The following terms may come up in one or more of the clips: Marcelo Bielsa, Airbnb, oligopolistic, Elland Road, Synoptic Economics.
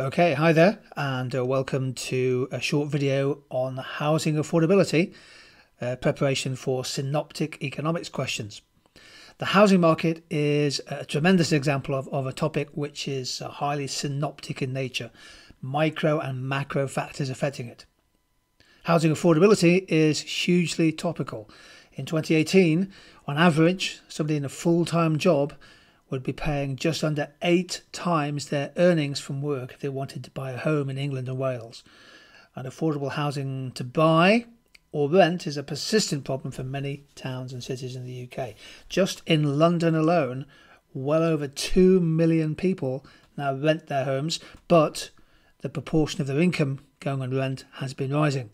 Okay, hi there, and welcome to a short video on housing affordability, preparation for synoptic economics questions. The housing market is a tremendous example of a topic which is highly synoptic in nature, micro and macro factors affecting it. Housing affordability is hugely topical. In 2018, on average, somebody in a full-time job would be paying just under 8 times their earnings from work if they wanted to buy a home in England and Wales. And affordable housing to buy or rent is a persistent problem for many towns and cities in the UK. Just in London alone, well over 2 million people now rent their homes, but the proportion of their income going on rent has been rising.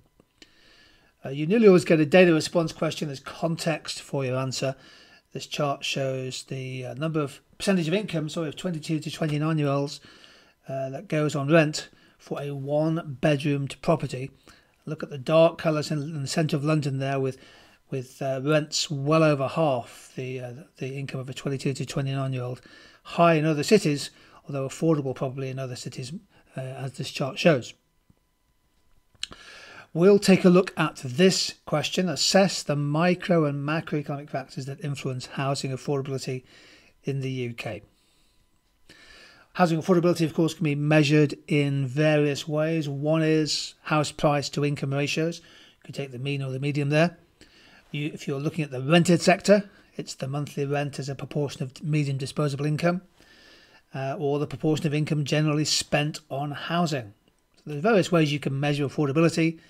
You nearly always get a data response question as context for your answer. This chart shows the percentage of income, of 22 to 29-year-olds that goes on rent for a one-bedroomed property. Look at the dark colours in the centre of London there, with rents well over half the income of a 22 to 29-year-old. High in other cities, although affordable probably in other cities, as this chart shows. We'll take a look at this question, assess the micro and macroeconomic factors that influence housing affordability in the UK. Housing affordability, of course, can be measured in various ways. One is house price to income ratios. You can take the mean or the median there. If you're looking at the rented sector, it's the monthly rent as a proportion of median disposable income, or the proportion of income generally spent on housing. So there's various ways you can measure affordability.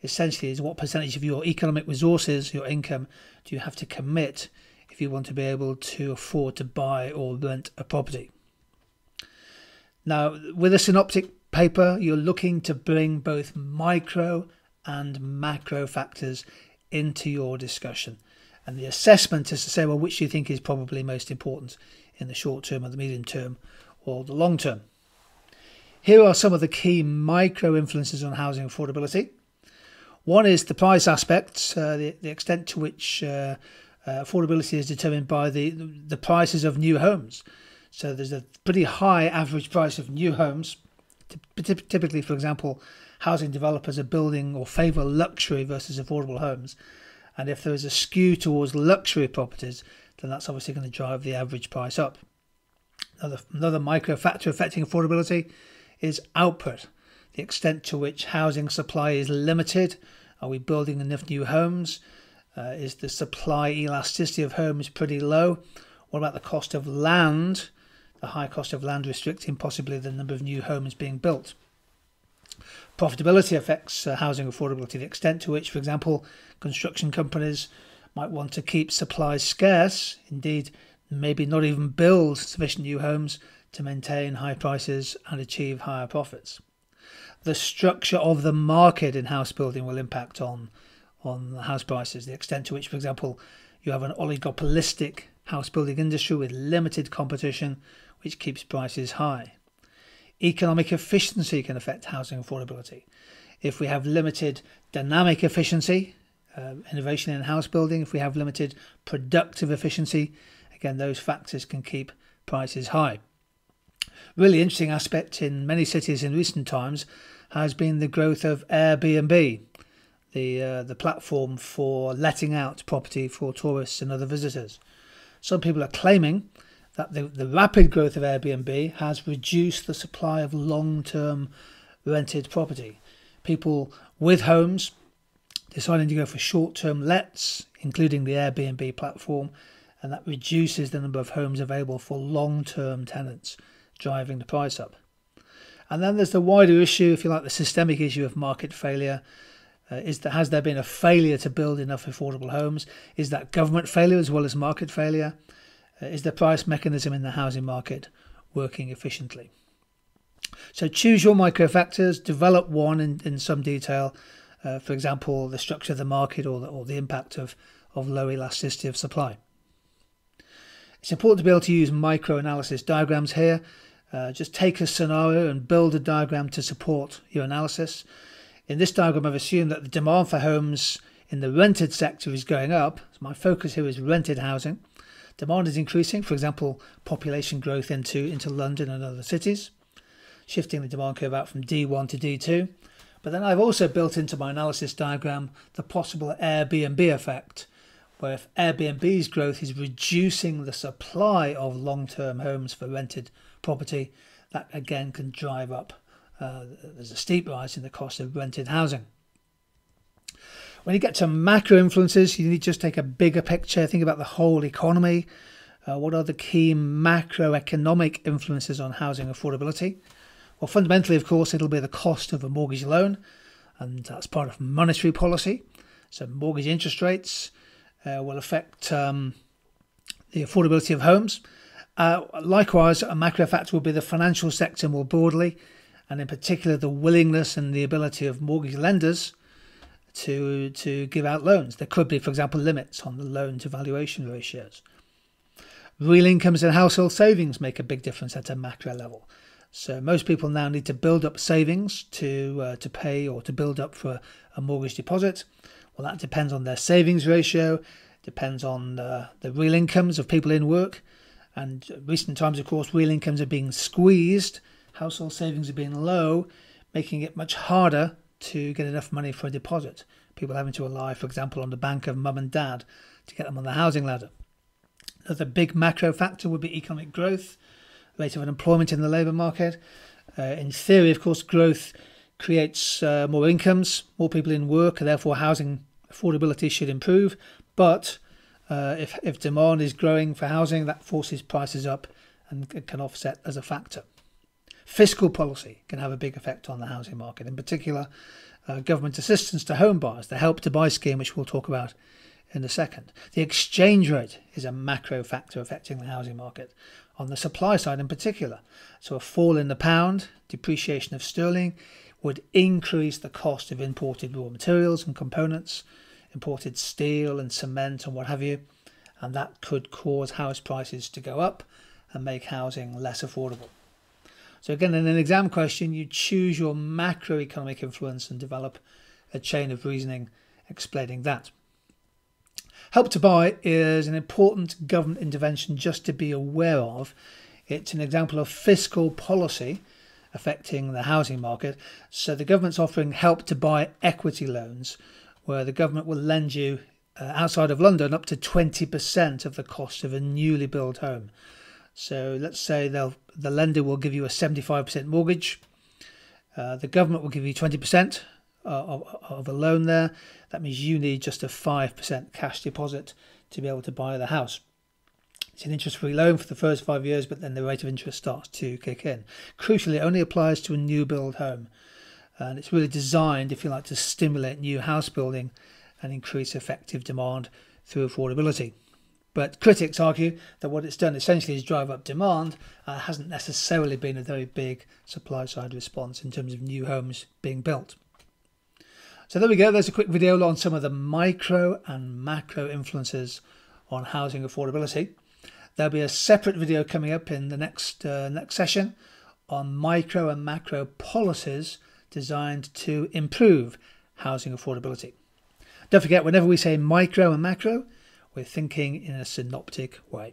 Essentially, is what percentage of your economic resources, your income, do you have to commit if you want to be able to afford to buy or rent a property. Now, with a synoptic paper, you're looking to bring both micro and macro factors into your discussion. And the assessment is to say, well, which do you think is probably most important in the short term or the medium term or the long term? Here are some of the key micro influences on housing affordability. One is the price aspect, the extent to which affordability is determined by the prices of new homes. So there's a pretty high average price of new homes. Typically, for example, housing developers are building or favour luxury versus affordable homes. And if there is a skew towards luxury properties, then that's obviously going to drive the average price up. Another micro factor affecting affordability is output. The extent to which housing supply is limited. Are we building enough new homes? Is the supply elasticity of homes pretty low? What about the cost of land? The high cost of land restricting possibly the number of new homes being built. Profitability affects housing affordability. The extent to which, for example, construction companies might want to keep supply scarce, indeed maybe not even build sufficient new homes to maintain high prices and achieve higher profits. The structure of the market in house building will impact on the house prices. The extent to which, for example, you have an oligopolistic house building industry with limited competition, which keeps prices high. Economic efficiency can affect housing affordability. If we have limited dynamic efficiency, innovation in house building, if we have limited productive efficiency, again, those factors can keep prices high. Really interesting aspect in many cities in recent times has been the growth of Airbnb, the platform for letting out property for tourists and other visitors. Some people are claiming that the rapid growth of Airbnb has reduced the supply of long-term rented property. People with homes deciding to go for short-term lets, including the Airbnb platform, and that reduces the number of homes available for long-term tenants, driving the price up. And then there's the wider issue, if you like, the systemic issue of market failure. Has there been a failure to build enough affordable homes? Is that government failure as well as market failure? Is the price mechanism in the housing market working efficiently? So choose your micro factors, develop one in some detail, for example, the structure of the market or the impact of low elasticity of supply. It's important to be able to use micro-analysis diagrams here. Just take a scenario and build a diagram to support your analysis. In this diagram, I've assumed that the demand for homes in the rented sector is going up. So my focus here is rented housing. Demand is increasing, for example, population growth into London and other cities. shifting the demand curve out from D1 to D2. But then I've also built into my analysis diagram the possible Airbnb effect, where if Airbnb's growth is reducing the supply of long-term homes for rented property, that again can drive up. There's a steep rise in the cost of rented housing. When you get to macro influences, you need to just take a bigger picture, think about the whole economy. What are the key macroeconomic influences on housing affordability? Well, fundamentally, of course, it'll be the cost of a mortgage loan, and that's part of monetary policy. So mortgage interest rates will affect the affordability of homes. Likewise, a macro factor will be the financial sector more broadly, and in particular the willingness and the ability of mortgage lenders to give out loans. There could be, for example, limits on the loan to valuation ratios. Real incomes and household savings make a big difference at a macro level. So most people now need to build up savings to pay or to build up for a mortgage deposit. Well, that depends on their savings ratio, depends on the real incomes of people in work. And recent times, of course, real incomes are being squeezed, household savings are being low, making it much harder to get enough money for a deposit. People having to rely, for example, on the bank of mum and dad to get them on the housing ladder. Another big macro factor would be economic growth, rate of unemployment in the labour market. In theory, of course, growth creates more incomes, more people in work, and therefore housing affordability should improve. But if demand is growing for housing, that forces prices up and can offset as a factor. Fiscal policy can have a big effect on the housing market, in particular government assistance to home buyers, the Help to Buy scheme, which we'll talk about in a second. The exchange rate is a macro factor affecting the housing market, on the supply side in particular. So a fall in the pound, depreciation of sterling, would increase the cost of imported raw materials and components, imported steel and cement and what have you, and that could cause house prices to go up and make housing less affordable. So again, in an exam question, you choose your macroeconomic influence and develop a chain of reasoning explaining that. Help to Buy is an important government intervention just to be aware of. It's an example of fiscal policy affecting the housing market. So the government's offering Help to Buy equity loans, where the government will lend you, outside of London, up to 20% of the cost of a newly built home. So let's say the lender will give you a 75% mortgage. The government will give you 20% of a loan there. That means you need just a 5% cash deposit to be able to buy the house. It's an interest-free loan for the first 5 years, but then the rate of interest starts to kick in. Crucially, it only applies to a new build home. And it's really designed, if you like, to stimulate new house building and increase effective demand through affordability. But critics argue that what it's done essentially is drive up demand and hasn't necessarily been a very big supply side response in terms of new homes being built. So there we go. There's a quick video on some of the micro and macro influences on housing affordability. There'll be a separate video coming up in the next session on micro and macro policies designed to improve housing affordability. Don't forget, whenever we say micro and macro, we're thinking in a synoptic way.